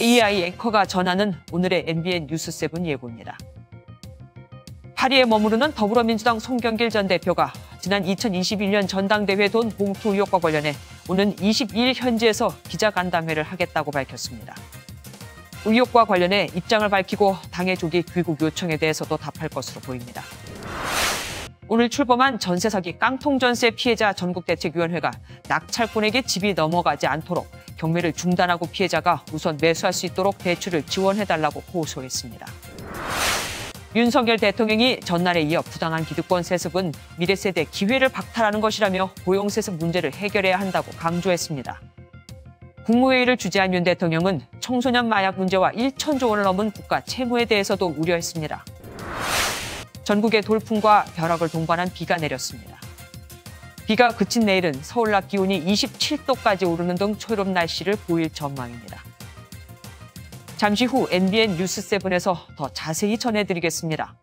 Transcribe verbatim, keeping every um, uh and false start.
에이아이 앵커가 전하는 오늘의 엠비엔 뉴스세븐 예고입니다. 파리에 머무르는 더불어민주당 송영길 전 대표가 지난 이천이십일 년 전당대회 돈 봉투 의혹과 관련해 오는 이십이 일 현지에서 기자간담회를 하겠다고 밝혔습니다. 의혹과 관련해 입장을 밝히고 당의 조기 귀국 요청에 대해서도 답할 것으로 보입니다. 오늘 출범한 전세사기 깡통전세 피해자 전국대책위원회가 낙찰꾼에게 집이 넘어가지 않도록 경매를 중단하고 피해자가 우선 매수할 수 있도록 대출을 지원해달라고 호소했습니다. 윤석열 대통령이 전날에 이어 부당한 기득권 세습은 미래세대 기회를 박탈하는 것이라며 고용세습 문제를 해결해야 한다고 강조했습니다. 국무회의를 주재한 윤 대통령은 청소년 마약 문제와 천조 원을 넘은 국가 채무에 대해서도 우려했습니다. 전국에 돌풍과 벼락을 동반한 비가 내렸습니다. 비가 그친 내일은 서울 낮 기온이 이십칠 도까지 오르는 등 초여름 날씨를 보일 전망입니다. 잠시 후 엠비엔 뉴스세븐에서 더 자세히 전해드리겠습니다.